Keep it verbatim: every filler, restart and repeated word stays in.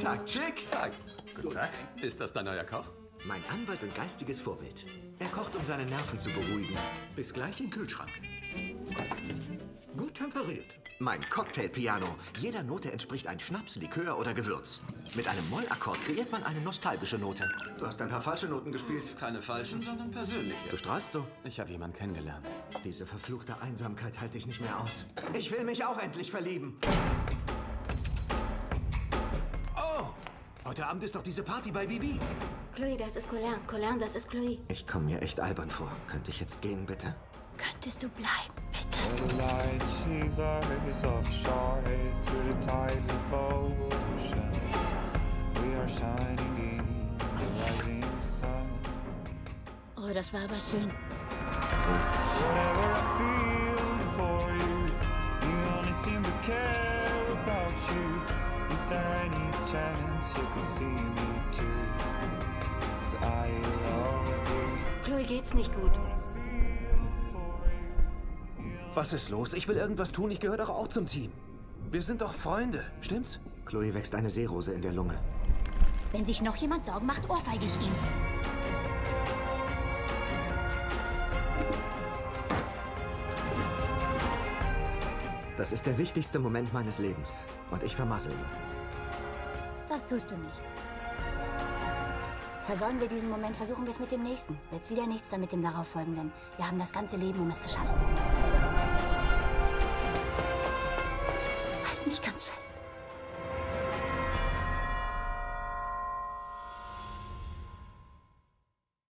Tag, Chick. Tag. Guten Tag. Ist das dein neuer Koch? Mein Anwalt und geistiges Vorbild. Er kocht, um seine Nerven zu beruhigen. Bis gleich im Kühlschrank. Gut temperiert. Mein Cocktailpiano. Jeder Note entspricht ein Schnaps, Likör oder Gewürz. Mit einem Mollakkord kreiert man eine nostalgische Note. Du hast ein paar falsche Noten gespielt. Keine falschen, sondern persönliche. Du strahlst so. Ich habe jemanden kennengelernt. Diese verfluchte Einsamkeit halte ich nicht mehr aus. Ich will mich auch endlich verlieben. Oh! Heute Abend ist doch diese Party bei Bibi. Chloe, das ist Colin. Colin, das ist Chloe. Ich komme mir echt albern vor. Könnte ich jetzt gehen, bitte? Könntest du bleiben, bitte? Oh, das war aber schön. Chloe geht's nicht gut. Was ist los? Ich will irgendwas tun. Ich gehöre doch auch zum Team. Wir sind doch Freunde, stimmt's? Chloe wächst eine Seerose in der Lunge. Wenn sich noch jemand Sorgen macht, ohrfeige ich ihn. Das ist der wichtigste Moment meines Lebens. Und ich vermassel ihn. Das tust du nicht. Versäumen wir diesen Moment, versuchen wir es mit dem nächsten. Wird's wieder nichts, dann mit dem darauffolgenden. Wir haben das ganze Leben, um es zu schaffen.